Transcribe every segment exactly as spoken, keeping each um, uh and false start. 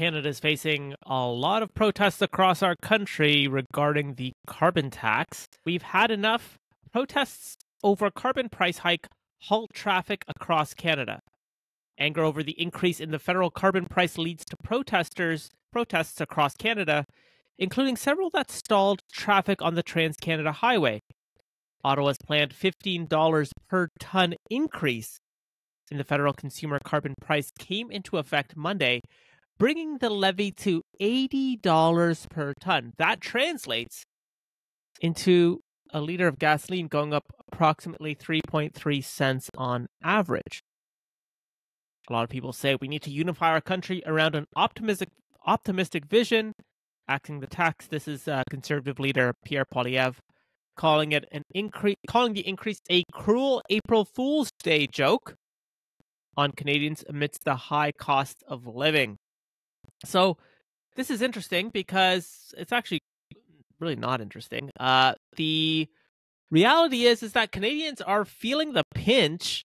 Canada is facing a lot of protests across our country regarding the carbon tax. We've had enough protests over carbon price hike halt traffic across Canada. Anger over the increase in the federal carbon price leads to protesters protests across Canada, including several that stalled traffic on the Trans-Canada Highway. Ottawa's planned fifteen dollars per ton increase in the federal consumer carbon price came into effect Monday, bringing the levy to eighty dollars per ton. That translates into a liter of gasoline going up approximately three point three cents on average. A lot of people say we need to unify our country around an optimistic optimistic vision. Axing the tax, this is uh, Conservative leader Pierre Poilievre calling it an increase, calling the increase a cruel April Fool's Day joke on Canadians amidst the high cost of living. So this is interesting because it's actually really not interesting. Uh, the reality is is that Canadians are feeling the pinch.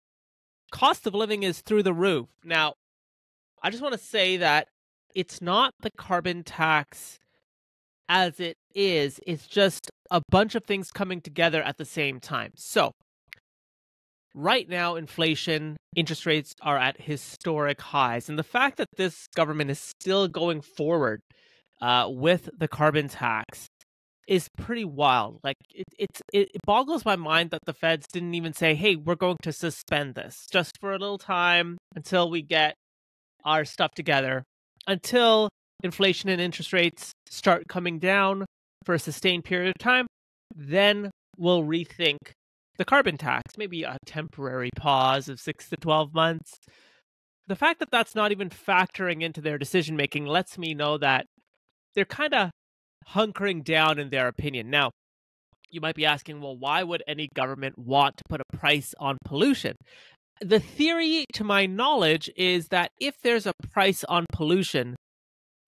Cost of living is through the roof. Now, I just want to say that it's not the carbon tax as it is. It's just a bunch of things coming together at the same time. So right now, inflation, interest rates are at historic highs. And the fact that this government is still going forward uh, with the carbon tax is pretty wild. Like it, it's, it boggles my mind that the feds didn't even say, hey, we're going to suspend this just for a little time until we get our stuff together, until inflation and interest rates start coming down for a sustained period of time. Then we'll rethink the carbon tax, maybe a temporary pause of six to twelve months. The fact that that's not even factoring into their decision-making lets me know that they're kind of hunkering down in their opinion. Now, you might be asking, well, why would any government want to put a price on pollution? The theory, to my knowledge, is that if there's a price on pollution,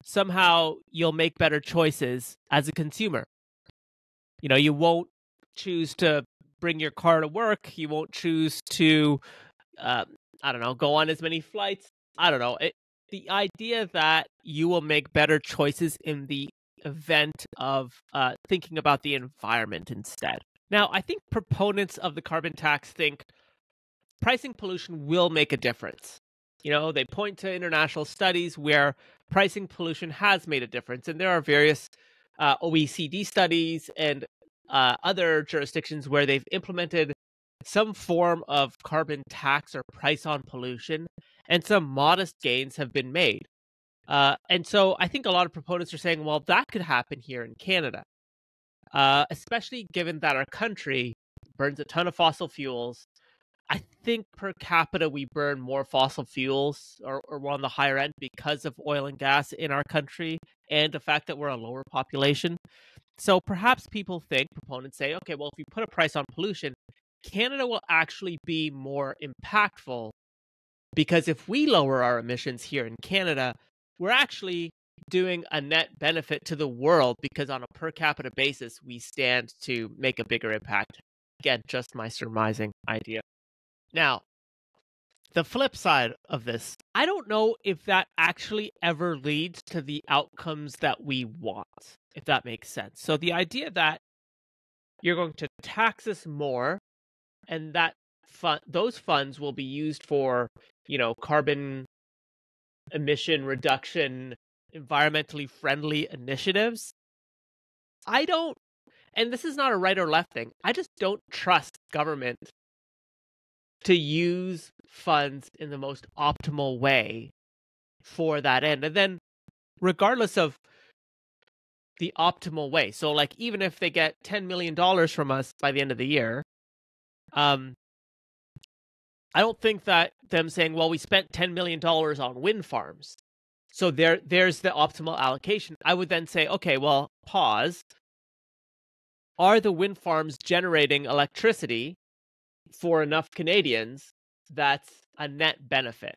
somehow you'll make better choices as a consumer. You know, you won't choose to bring your car to work. You won't choose to, uh, I don't know, go on as many flights. I don't know. It, the idea that you will make better choices in the event of uh, thinking about the environment instead. Now, I think proponents of the carbon tax think pricing pollution will make a difference. You know, they point to international studies where pricing pollution has made a difference. And there are various uh, O E C D studies and uh, other jurisdictions where they've implemented some form of carbon tax or price on pollution, and some modest gains have been made. Uh, and so I think a lot of proponents are saying, well, that could happen here in Canada, uh, especially given that our country burns a ton of fossil fuels. I think per capita we burn more fossil fuels, or, or we're on the higher end because of oil and gas in our country and the fact that we're a lower population. So perhaps people think, proponents say, okay, well, if you put a price on pollution, Canada will actually be more impactful because if we lower our emissions here in Canada, we're actually doing a net benefit to the world because on a per capita basis, we stand to make a bigger impact. Again, just my surmising idea. Now, the flip side of this, I don't know if that actually ever leads to the outcomes that we want, if that makes sense. So the idea that you're going to tax us more and that fun those funds will be used for, you know, carbon emission reduction, environmentally friendly initiatives, I don't, and this is not a right or left thing, I just don't trust government to use funds in the most optimal way for that end. And then regardless of the optimal way, so like even if they get ten million dollars from us by the end of the year, um, I don't think that them saying, well, we spent ten million dollars on wind farms, so there, there's the optimal allocation. I would then say, okay, well, pause. Are the wind farms generating electricity for enough Canadians that's a net benefit,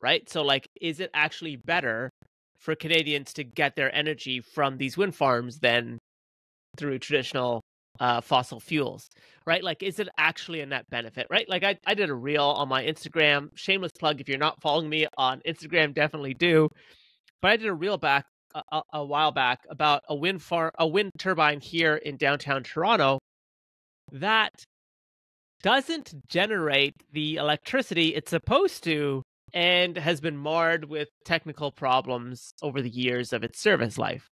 right? So like, is it actually better for Canadians to get their energy from these wind farms than through traditional uh, fossil fuels, right? Like, is it actually a net benefit, right? Like I, I did a reel on my Instagram, shameless plug. If you're not following me on Instagram, definitely do. But I did a reel back a, a while back about a wind farm, a wind turbine here in downtown Toronto that doesn't generate the electricity it's supposed to and has been marred with technical problems over the years of its service life.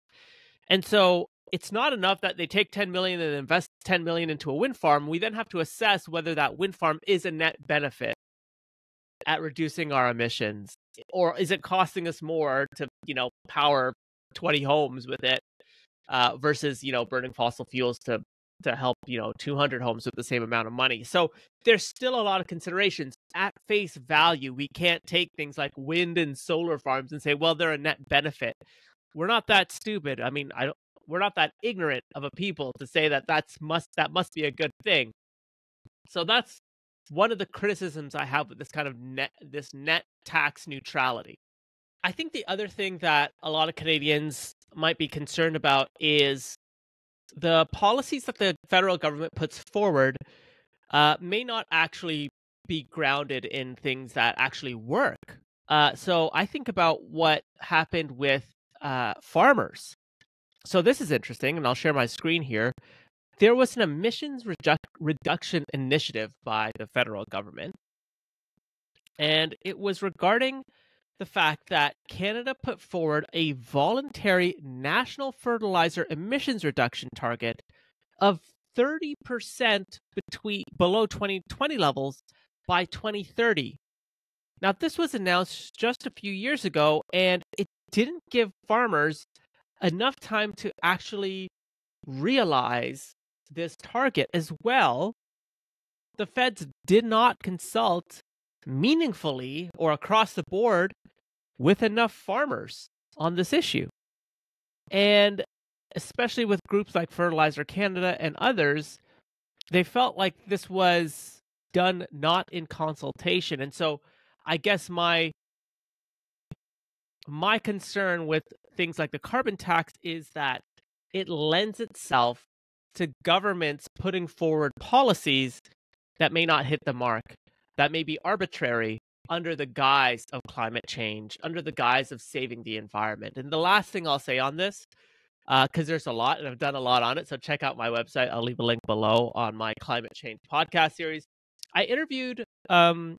And so it's not enough that they take ten million dollars and invest ten million dollars into a wind farm. We then have to assess whether that wind farm is a net benefit at reducing our emissions, or is it costing us more to, you know, power twenty homes with it uh, versus, you know, burning fossil fuels to to help, you know, two hundred homes with the same amount of money. So there's still a lot of considerations. At face value, we can't take things like wind and solar farms and say, well, they're a net benefit. We're not that stupid. I mean, I don't, we're not that ignorant of a people to say that that's must, that must be a good thing. So that's one of the criticisms I have with this kind of net, this net tax neutrality. I think the other thing that a lot of Canadians might be concerned about is the policies that the federal government puts forward uh, may not actually be grounded in things that actually work. Uh, so I think about what happened with uh, farmers. So this is interesting, and I'll share my screen here. There was an emissions redu- reduction initiative by the federal government, and it was regarding the fact that Canada put forward a voluntary national fertilizer emissions reduction target of thirty percent between below twenty twenty levels by twenty thirty. Now, this was announced just a few years ago, and it didn't give farmers enough time to actually realize this target. As well, the feds did not consult meaningfully or across the board with enough farmers on this issue. And especially with groups like Fertilizer Canada and others, they felt like this was done not in consultation. And so I guess my my concern with things like the carbon tax is that it lends itself to governments putting forward policies that may not hit the mark, that may be arbitrary under the guise of climate change, under the guise of saving the environment. And the last thing I'll say on this, because uh, there's a lot, and I've done a lot on it, so check out my website. I'll leave a link below on my climate change podcast series. I interviewed um,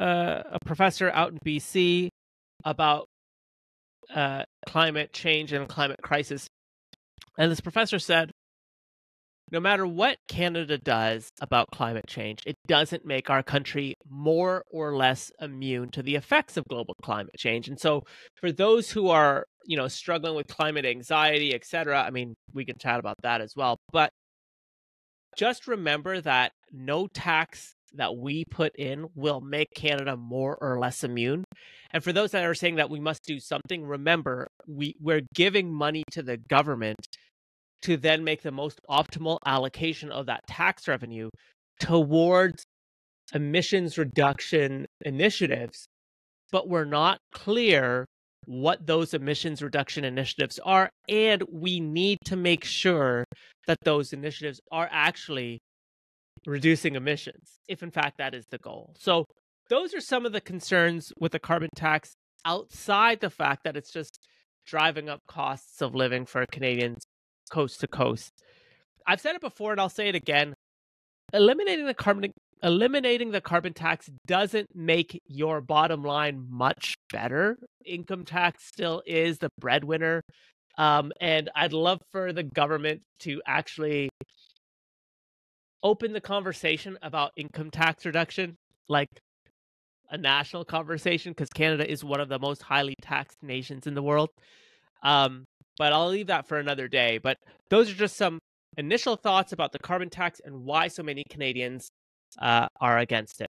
uh, a professor out in B C about uh, climate change and climate crisis. And this professor said, no matter what Canada does about climate change, it doesn't make our country more or less immune to the effects of global climate change. And so for those who are, you know, struggling with climate anxiety, et cetera, I mean, we can chat about that as well. But just remember that no tax that we put in will make Canada more or less immune. And for those that are saying that we must do something, remember, we, we're giving money to the government to then make the most optimal allocation of that tax revenue towards emissions reduction initiatives, but we're not clear what those emissions reduction initiatives are, and we need to make sure that those initiatives are actually reducing emissions, if in fact that is the goal. So those are some of the concerns with the carbon tax outside the fact that it's just driving up costs of living for Canadians coast to coast. I've said it before and I'll say it again. Eliminating the carbon eliminating the carbon tax doesn't make your bottom line much better. Income tax still is the breadwinner. Um, and I'd love for the government to actually open the conversation about income tax reduction, like a national conversation, because Canada is one of the most highly taxed nations in the world. Um, But I'll leave that for another day. But those are just some initial thoughts about the carbon tax and why so many Canadians uh, are against it.